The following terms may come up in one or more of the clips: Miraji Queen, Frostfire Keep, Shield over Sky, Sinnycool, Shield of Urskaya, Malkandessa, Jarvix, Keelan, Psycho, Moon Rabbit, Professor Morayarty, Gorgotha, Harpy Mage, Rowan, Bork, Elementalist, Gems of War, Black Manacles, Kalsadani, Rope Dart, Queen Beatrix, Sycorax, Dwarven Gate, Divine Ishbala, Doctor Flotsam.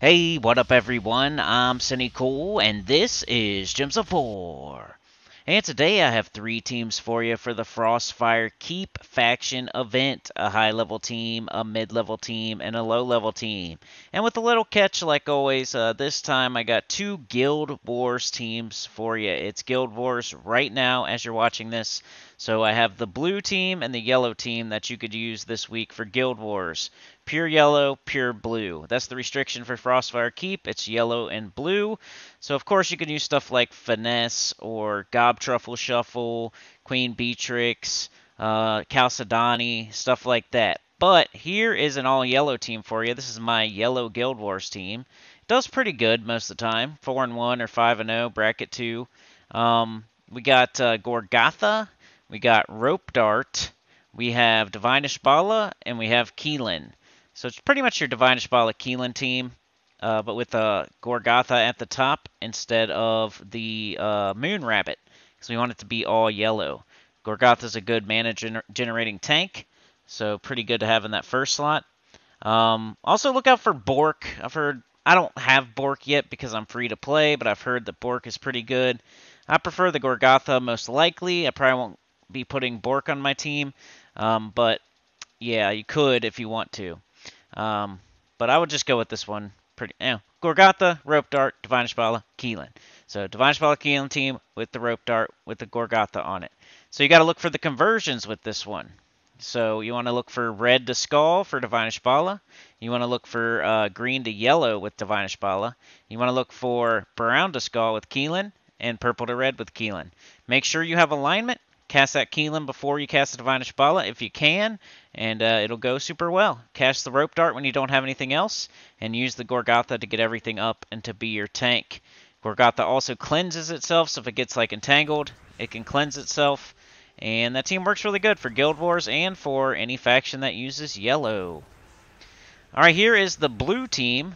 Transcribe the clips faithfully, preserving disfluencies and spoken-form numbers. Hey, what up everyone, I'm Sinnycool, and this is Gems of War. And today I have three teams for you for the Frostfire Keep faction event. A high-level team, a mid-level team, and a low-level team. And with a little catch like always, uh, this time I got two Guild Wars teams for you. It's Guild Wars right now as you're watching this. So I have the blue team and the yellow team that you could use this week for Guild Wars. Pure yellow, pure blue. That's the restriction for Frostfire Keep. It's yellow and blue. So of course you can use stuff like Finesse or Gob Truffle Shuffle, Queen Beatrix, uh, Kalsadani, stuff like that. But here is an all yellow team for you. This is my yellow Guild Wars team. It does pretty good most of the time. four and one or five and oh, bracket two. Um, we got uh, Gorgotha. We got Rope Dart, we have Divine Ishbala, and we have Keelan. So it's pretty much your Divine Ishbala Keelan team, uh, but with uh, Gorgotha at the top instead of the uh, Moon Rabbit, because we want it to be all yellow. Gorgotha's a good mana gener generating tank, so pretty good to have in that first slot. Um, also, look out for Bork. I've heard I don't have Bork yet because I'm free to play, but I've heard that Bork is pretty good. I prefer the Gorgotha most likely. I probably won't be putting Bork on my team, um, but yeah, you could if you want to, um, but I would just go with this one. Pretty now, Gorgotha, Rope Dart, Divine Ishbala, Keelan. So Divine Ishbala Keelan team with the Rope Dart with the Gorgotha on it. So you got to look for the conversions with this one. So you want to look for red to skull for Divine Ishbala. You want to look for uh, green to yellow with Divine Ishbala. You want to look for brown to skull with Keelan and purple to red with Keelan. Make sure you have alignment. Cast that Keelan before you cast the Divine Ishbala if you can, and uh, it'll go super well. Cast the Rope Dart when you don't have anything else, and use the Gorgotha to get everything up and to be your tank. Gorgotha also cleanses itself, so if it gets like entangled, it can cleanse itself. And that team works really good for Guild Wars and for any faction that uses yellow. Alright, here is the blue team.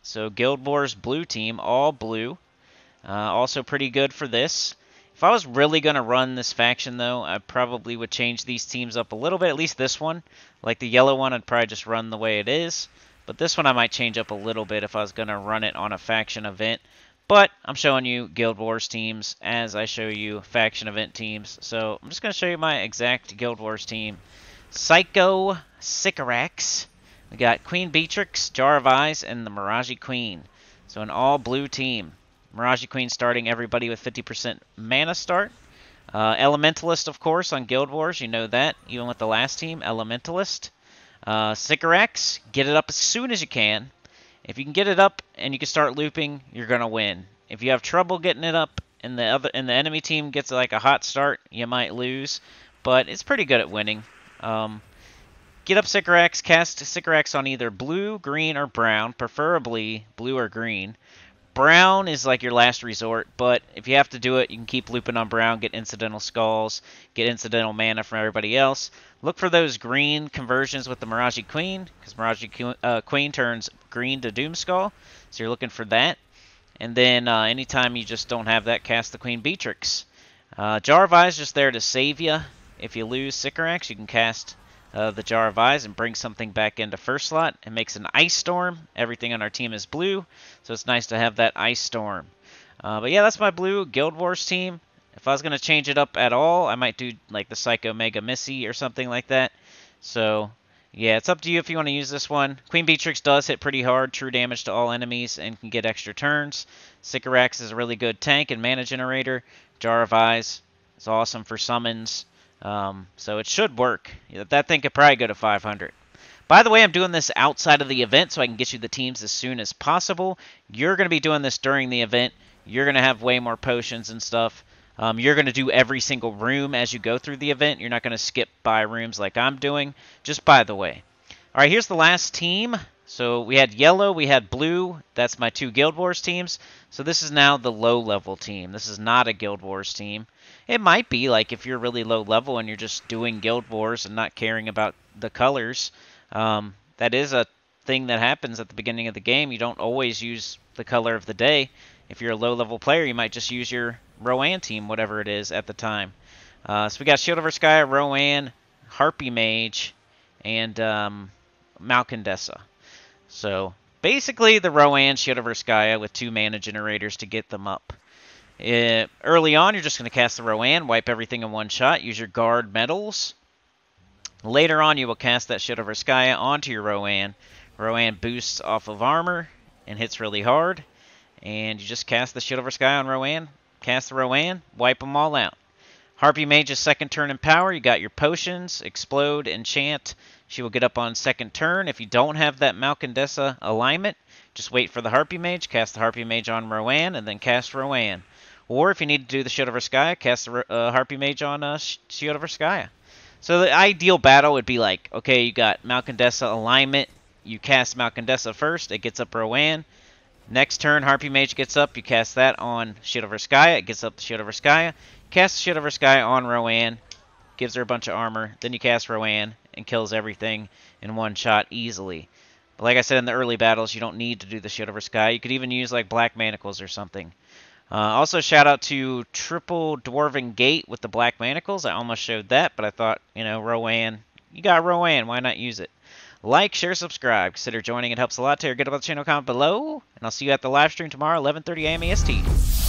So Guild Wars blue team, all blue. Uh, also pretty good for this. If I was really going to run this faction, though, I probably would change these teams up a little bit, at least this one. Like the yellow one, I'd probably just run the way it is. But this one I might change up a little bit if I was going to run it on a faction event. But I'm showing you Guild Wars teams as I show you faction event teams. So I'm just going to show you my exact Guild Wars team. Psycho, Sycorax. We got Queen Beatrix, Jarvix, and the Miraji Queen. So an all-blue team. Miraji Queen starting everybody with fifty percent mana start. Uh, Elementalist, of course, on Guild Wars. You know that, even with the last team, Elementalist. Uh, Sycorax, get it up as soon as you can. If you can get it up and you can start looping, you're going to win. If you have trouble getting it up and the other and the enemy team gets like a hot start, you might lose. But it's pretty good at winning. Um, get up Sycorax, cast Sycorax on either blue, green, or brown, preferably blue or green. Brown is like your last resort, but if you have to do it, you can keep looping on brown, get incidental skulls, get incidental mana from everybody else. Look for those green conversions with the Miraji Queen, because Miraji uh, Queen turns green to Doom Skull, so you're looking for that. And then uh, anytime you just don't have that, cast the Queen Beatrix. Uh, Jarvix is just there to save you. If you lose Sycorax, you can cast Uh, the Jarvix and bring something back into first slot. It makes an Ice Storm. Everything on our team is blue, so it's nice to have that Ice Storm. Uh, but yeah, that's my blue Guild Wars team. If I was going to change it up at all, I might do like the Psycho Mega Missy or something like that. So yeah, it's up to you if you want to use this one. Queen Beatrix does hit pretty hard, true damage to all enemies, and can get extra turns. Sycorax is a really good tank and mana generator. Jarvix is awesome for summons. Um, so it should work. That thing could probably go to five hundred. By the way, I'm doing this outside of the event so I can get you the teams as soon as possible. You're going to be doing this during the event. You're going to have way more potions and stuff. Um, you're going to do every single room as you go through the event. You're not going to skip by rooms like I'm doing. Just by the way. All right, here's the last team. So we had yellow, we had blue. That's my two Guild Wars teams. So this is now the low-level team. This is not a Guild Wars team. It might be, like, if you're really low-level and you're just doing Guild Wars and not caring about the colors. Um, that is a thing that happens at the beginning of the game. You don't always use the color of the day. If you're a low-level player, you might just use your Rowan team, whatever it is, at the time. Uh, so we got Shield over Sky, Rowan, Harpy Mage, and um, Malkandessa. So basically the Rowan Shield over Urskaya with two mana generators to get them up. It, early on, you're just going to cast the Rowan, wipe everything in one shot, use your guard metals. Later on, you will cast that Shield of Urskaya onto your Rowan. Rowan boosts off of armor and hits really hard. And you just cast the Shield of Urskaya on Rowan, cast the Rowan, wipe them all out. Harpy Mage's second turn in power, you got your potions, explode, enchant. She will get up on second turn. If you don't have that Malkandessa alignment, just wait for the Harpy Mage, cast the Harpy Mage on Rowan, and then cast Rowan. Or if you need to do the Shield of Urskaya, cast the uh, Harpy Mage on uh, Shield of Urskaya. So the ideal battle would be like, okay, you got Malkandessa alignment, you cast Malkandessa first, it gets up Rowan. Next turn, Harpy Mage gets up, you cast that on Shield of Urskaya, it gets up the Shield of Urskaya. Cast the Shield of Urskaya on Rowan, gives her a bunch of armor, then you cast Rowan and kills everything in one shot easily. But like I said, in the early battles, you don't need to do the Shield of Urskaya. You could even use like Black Manacles or something. Uh, also, shout out to Triple Dwarven Gate with the Black Manacles. I almost showed that, but I thought, you know, Rowan, you got Rowan, why not use it? Like, share, subscribe. Consider joining. It helps a lot. Tell your good about the channel, comment below. And I'll see you at the live stream tomorrow, eleven thirty A M E S T.